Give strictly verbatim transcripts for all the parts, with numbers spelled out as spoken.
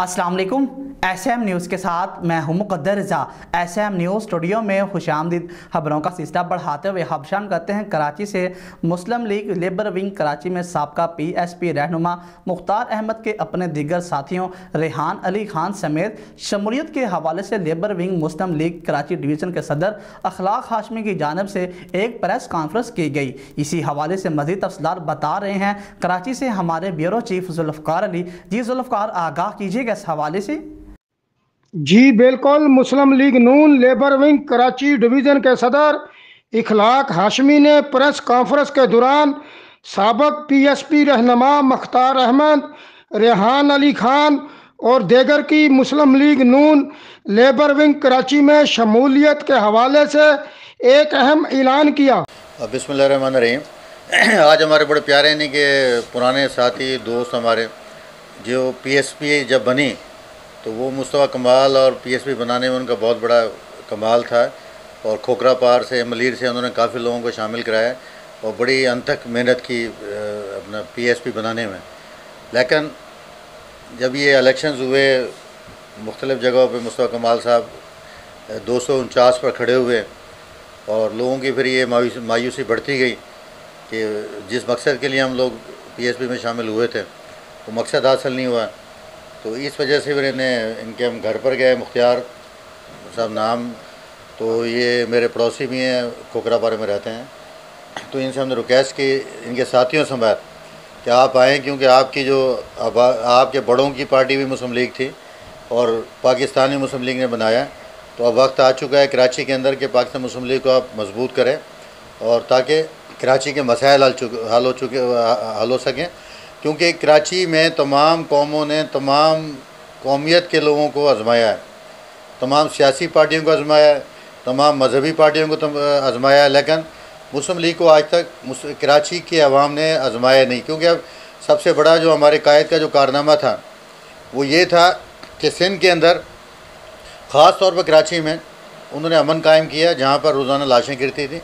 अस्सलाम वालेकुम, S M news के साथ मैं हूं Muqaddar Raza. S M news studio में खुशामदीद। खबरों का सिलसिला बढ़ाते हुए हमशाम करते हैं कराची से। Muslim League labour wing Karachi में साबका पी एस पी रहनुमा मुख्तार अहमद के अपने दीगर साथियों रेहान अली खान समेत शमूलियत के हवाले से labour wing Muslim League Karachi division के सदर इखलाक हाशमी की जानब से एक प्रेस कॉन्फ्रेंस की गई। इसी हवाले से मज़ीद तफसीलात बता रहे हैं कराची से हमारे ब्यूरो चीफ जुल्फ़िकार अली। जी जुल्फ़िकार, आगाह कीजिएगा इस हवाले से। जी बिल्कुल, Muslim League Noon labour wing Karachi division के सदर इखलाक हाशमी ने प्रेस कॉन्फ्रेंस के दौरान साबक पी एस पी रहनुमा मुख्तार अहमद, रेहान अली खान और देगर की Muslim League Noon labour wing Karachi में शमूलियत के हवाले से एक अहम ऐलान किया। बिस्मिल्लाहिर्रहमानिर्रहीम। आज हमारे बड़े प्यारे ने के पुराने साथी दोस्त हमारे जो पी एस पी जब बनी तो वो मुस्तफ़ा कमाल और पीएसपी बनाने में उनका बहुत बड़ा कमाल था और खोखरा पार से मलीर से उन्होंने काफ़ी लोगों को शामिल कराया और बड़ी अनथक मेहनत की अपना पीएसपी बनाने में। लेकिन जब ये इलेक्शंस हुए मुख्तलिफ जगहों पे मुस्तफ़ा कमाल साहब दो सौ उनचास पर खड़े हुए और लोगों की फिर ये मायूसी मायूसी बढ़ती गई कि जिस मकसद के लिए हम लोग पीएसपी में शामिल हुए थे वो मकसद हासिल नहीं हुआ। तो इस वजह से फिर इन्हें इनके हम घर पर गए, मुख्तार साहब नाम, तो ये मेरे पड़ोसी भी हैं, खोखरापारा में रहते हैं। तो इनसे हमने रिक्वेस्ट की, इनके साथियों समेत, कि आप आएँ क्योंकि आपकी जो आपके बड़ों की पार्टी भी मुस्लिम लीग थी और पाकिस्तानी मुस्लिम लीग ने बनाया। तो अब वक्त आ चुका है कराची के अंदर कि पाकिस्तान मुस्लिम लीग को आप मजबूत करें और ताकि कराची के मसाइल हल चुके हल हो चुके हल हो सकें, क्योंकि कराची में तमाम कौमों ने तमाम कौमियत के लोगों को आजमाया है, तमाम सियासी पार्टियों को आजमाया है, तमाम मजहबी पार्टियों को आजमाया है, लेकिन मुस्लिम लीग को आज तक कराची के अवाम ने आजमाया नहीं। क्योंकि अब सबसे बड़ा जो हमारे कायद का जो कारनामा था वो ये था कि सिंध के अंदर ख़ास तौर पर कराची में उन्होंने अमन कायम किया, जहाँ पर रोज़ाना लाशें गिरती थी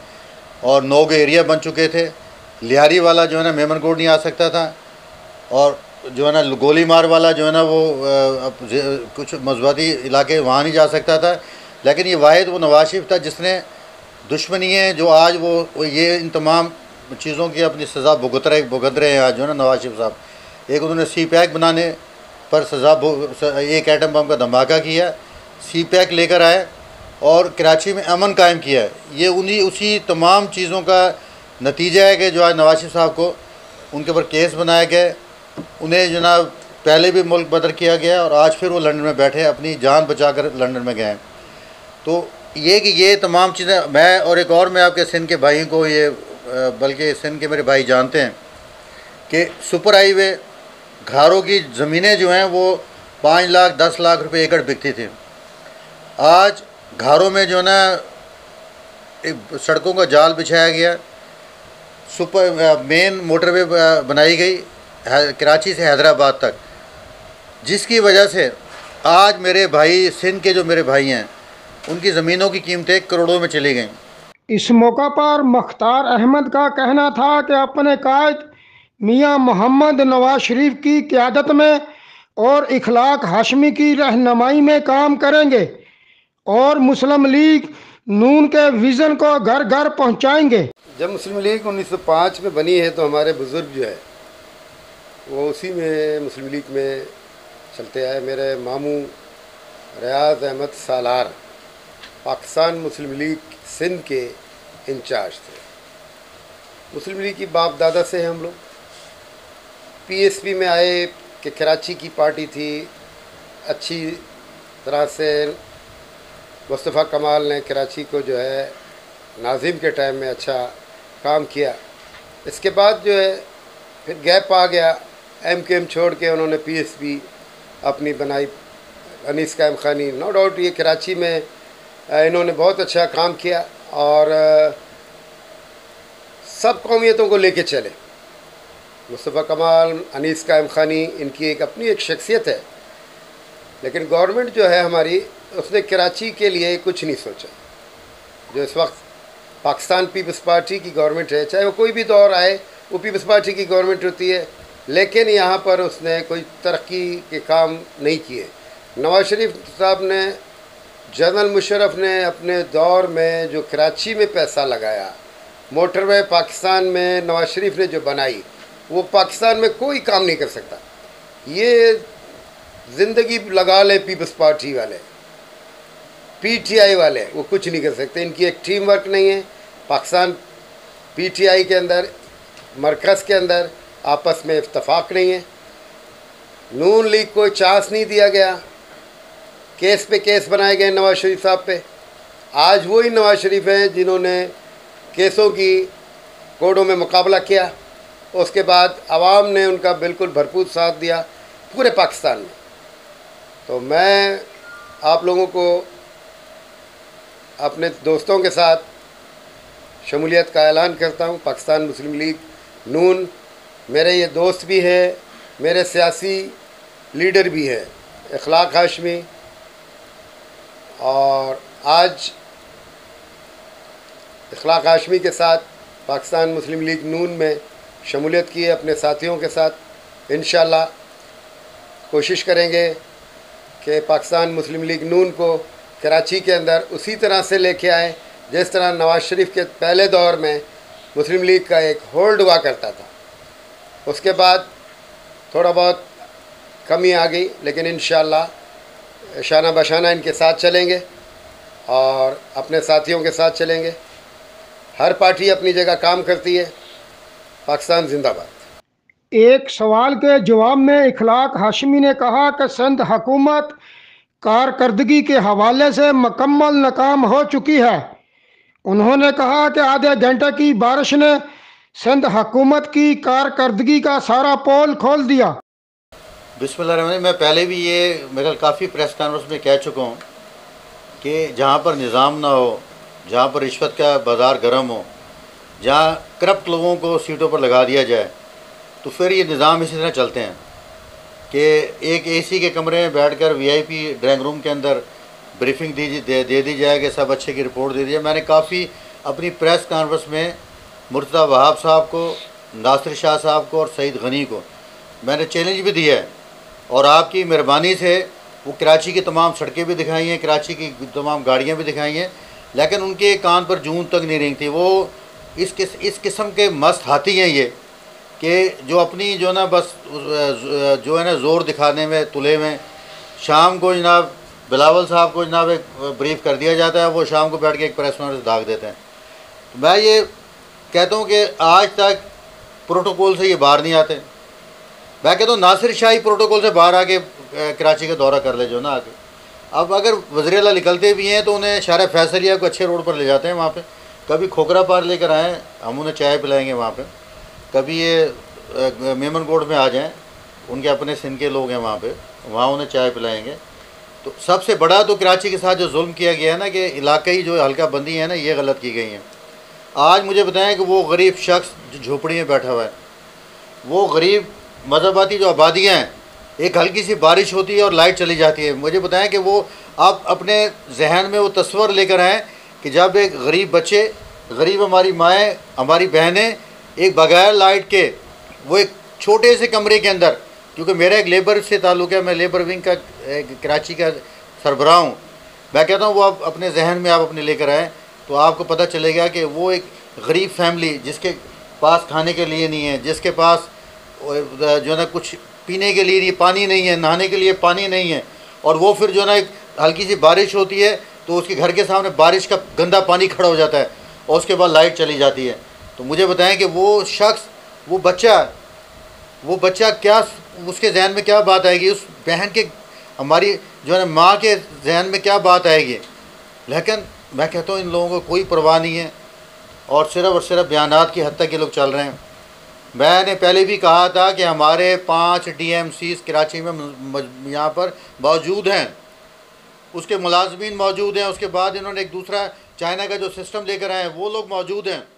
और नोग एरिया बन चुके थे, लिहारी वाला जो है ना मेमन कोड नहीं आ सकता था और जो है ना गोली मार वाला जो है ना वो आ, कुछ मजबाती इलाके वहाँ नहीं जा सकता था। लेकिन ये वाहिद वो नवाज शरीफ था जिसने दुश्मनी है जो आज वो, वो ये इन तमाम चीज़ों की अपनी सज़ा भुगत रहे भुगत रहे हैं आज जो है ना नवाज शरीफ साहब। एक उन्होंने सी पैक बनाने पर सज़ा एक एटम बम का धमाका किया, सी पैक लेकर आए और कराची में अमन कायम किया। ये उन्हीं उसी तमाम चीज़ों का नतीजा है कि जो आज नवाज शरीफ साहब को उनके ऊपर केस बनाए गए, उन्हें जनाब पहले भी मुल्क बदर किया गया और आज फिर वो लंदन में बैठे अपनी जान बचाकर लंदन में गए। तो ये कि ये तमाम चीज़ें मैं और एक और मैं आपके सिंध के भाई को ये बल्कि सिंध के मेरे भाई जानते हैं कि सुपर हाईवे घरों की ज़मीनें जो हैं वो पाँच लाख दस लाख रुपए एकड़ बिकती थी। आज घरों में जो है ना सड़कों का जाल बिछाया गया, सुपर मेन मोटरवे बनाई गई कराची से हैदराबाद तक, जिसकी वजह से आज मेरे भाई सिंध के जो मेरे भाई हैं उनकी ज़मीनों की कीमतें करोड़ों में चली गईं। इस मौका पर मुख्तार अहमद का कहना था कि अपने कायद मियां मोहम्मद नवाज शरीफ की क़यादत में और इखलाक हाशमी की रहनुमाई में काम करेंगे और मुस्लिम लीग नून के विज़न को घर घर पहुँचाएँगे। जब मुस्लिम लीग उन्नीस सौ पाँच में बनी है तो हमारे बुज़ुर्ग जो है वो उसी में मुस्लिम लीग में चलते आए। मेरे मामू रियाज अहमद सालार पाकिस्तान मुस्लिम लीग सिंध के इंचार्ज थे। मुस्लिम लीग की बाप दादा से हम लोग पीएसपी में आए कि कराची की पार्टी थी, अच्छी तरह से मुस्तफ़ा कमाल ने कराची को जो है नाजिम के टाइम में अच्छा काम किया। इसके बाद जो है फिर गैप आ गया, एमक्यूएम छोड़ के उन्होंने पीएसपी अपनी बनाई, अनीस कायम खानी। नो डाउट ये कराची में इन्होंने बहुत अच्छा काम किया और सब कौमियतों को लेके चले। मुस्तफ़ा कमाल, अनीस कायम खानी, इनकी एक अपनी एक शख्सियत है, लेकिन गवर्नमेंट जो है हमारी उसने कराची के लिए कुछ नहीं सोचा। जो इस वक्त पाकिस्तान पीपल्स पार्टी की गवर्नमेंट है, चाहे वो कोई भी दौर आए वो पीपल्स पार्टी की गवर्नमेंट होती है, लेकिन यहाँ पर उसने कोई तरक्की के काम नहीं किए। नवाज शरीफ साहब ने, जनरल मुशर्रफ ने अपने दौर में जो कराची में पैसा लगाया, मोटरवे पाकिस्तान में नवाज शरीफ ने जो बनाई, वो पाकिस्तान में कोई काम नहीं कर सकता। ये ज़िंदगी लगा ले पीपल्स पार्टी वाले, पीटीआई वाले, वो कुछ नहीं कर सकते। इनकी एक टीम वर्क नहीं है। पाकिस्तान पीटीआई के अंदर, मरकज़ के अंदर आपस में इत्तेफाक नहीं है। नून लीग को चांस नहीं दिया गया। केस पे केस बनाए गए नवाज शरीफ साहब पे। आज वही नवाज शरीफ हैं जिन्होंने केसों की कोडों में मुकाबला किया। उसके बाद आवाम ने उनका बिल्कुल भरपूर साथ दिया पूरे पाकिस्तान में। तो मैं आप लोगों को अपने दोस्तों के साथ शमूलियत का ऐलान करता हूँ। पाकिस्तान मुस्लिम लीग नून मेरे ये दोस्त भी हैं, मेरे सियासी लीडर भी हैं, इखलाक हाशमी। और आज इखलाक हाशमी के साथ पाकिस्तान मुस्लिम लीग नून में शमूलियत की है अपने साथियों के साथ। इंशाल्लाह कोशिश करेंगे कि पाकिस्तान मुस्लिम लीग नून को कराची के अंदर उसी तरह से लेके आए जिस तरह नवाज शरीफ के पहले दौर में मुस्लिम लीग का एक होल्ड हुआ करता था। उसके बाद थोड़ा बहुत कमी आ गई, लेकिन इंशाल्लाह शाना बशाना इनके साथ चलेंगे और अपने साथियों के साथ चलेंगे। हर पार्टी अपनी जगह काम करती है। पाकिस्तान जिंदाबाद। एक सवाल के जवाब में इखलाक हाशमी ने कहा कि सिंध हुकूमत कारकर्दगी के हवाले से मुकम्मल नाकाम हो चुकी है। उन्होंने कहा कि आधे घंटे की बारिश ने सिंध हुकूमत की कारकर्दगी का सारा पोल खोल दिया। बिस्मिल्लाह, मैं पहले भी ये मेरे काफ़ी प्रेस कॉन्फ्रेंस में कह चुका हूँ कि जहाँ पर निज़ाम ना हो, जहाँ पर रिश्वत का बाज़ार गर्म हो, जहाँ करप्ट लोगों को सीटों पर लगा दिया जाए, तो फिर ये निज़ाम इसी तरह चलते हैं कि एक एसी के कमरे में बैठकर वीआईपी ड्राइंग रूम के अंदर ब्रीफिंग दी दे, दे दी जाएगी, सब अच्छे की रिपोर्ट दे दी जाए। मैंने काफ़ी अपनी प्रेस कॉन्फ्रेंस में मुर्तज़ा वहाब साहब को, नासिर शाह साहब को और सईद गनी को मैंने चैलेंज भी दिया है, और आपकी मेहरबानी से वो कराची की तमाम सड़कें भी दिखाई हैं, कराची की तमाम गाड़ियाँ भी दिखाई हैं, लेकिन उनके कान पर जून तक नहीं रेंगती। वो इस किस, इस किस्म के मस्त हाथी हैं ये, कि जो अपनी जो ना बस जो है ना ज़ोर दिखाने में तुले में। शाम को जनाब बिलावल साहब को जनाब एक ब्रीफ कर दिया जाता है, वो शाम को बैठ के एक प्रेस कॉन्फ्रेंस दाग देते हैं। तो मैं ये कहता हूँ कि आज तक प्रोटोकॉल से ये बाहर नहीं आते। मैं कहता हूँ नासिर शाही प्रोटोकॉल से बाहर आके कराची का दौरा कर ले, जो ना आके अब अगर वज़ीर-ए-आला निकलते भी हैं तो उन्हें शारा फैसलिया को अच्छे रोड पर ले जाते हैं। वहाँ पे कभी खोखरा पार लेकर आएँ, हम उन्हें चाय पिलाएंगे वहाँ पे। कभी ये मेमन कोट में आ जाएँ, उनके अपने सिंध के लोग हैं वहाँ पर, वहाँ उन्हें चाय पिलाएँगे। तो सबसे बड़ा तो कराची के साथ जो जुल्म किया गया है ना, कि इलाकई जो हल्का बंदी है ना, ये गलत की गई है। आज मुझे बताएं कि वो गरीब शख्स जो झोपड़ी में बैठा हुआ है, वो गरीब मजहबाती जो आबादियाँ हैं, एक हल्की सी बारिश होती है और लाइट चली जाती है। मुझे बताएं कि वो आप अपने जहन में वो तस्वर लेकर आएँ कि जब एक गरीब बच्चे, गरीब हमारी माएँ, हमारी बहनें, एक बगैर लाइट के वो एक छोटे से कमरे के अंदर, क्योंकि मेरा एक लेबर से ताल्लुक़ है, मैं लेबर विंग का कराची का सरबराह हूँ। मैं कहता हूँ वो आप अपने जहन में आप अपने लेकर आएँ तो आपको पता चलेगा कि वो एक गरीब फैमिली जिसके पास खाने के लिए नहीं है, जिसके पास जो है ना कुछ पीने के लिए पानी नहीं है, नहाने के लिए पानी नहीं है, और वो फिर जो है ना एक हल्की सी बारिश होती है तो उसके घर के सामने बारिश का गंदा पानी खड़ा हो जाता है और उसके बाद लाइट चली जाती है। तो मुझे बताएं कि वो शख्स, वो बच्चा, वो बच्चा क्या उसके जहन में क्या बात आएगी, उस बहन के, हमारी जो है ना माँ के जहन में क्या बात आएगी। लेकिन मैं कहता हूँ इन लोगों को कोई परवाह नहीं है और सिर्फ और सिर्फ बयानात की हद तक ये लोग चल रहे हैं। मैंने पहले भी कहा था कि हमारे पाँच डीएमसीज़ कराची में यहाँ पर मौजूद हैं, उसके मुलाजमीन मौजूद हैं, उसके बाद इन्होंने एक दूसरा चाइना का जो सिस्टम लेकर आए हैं वो लोग मौजूद हैं।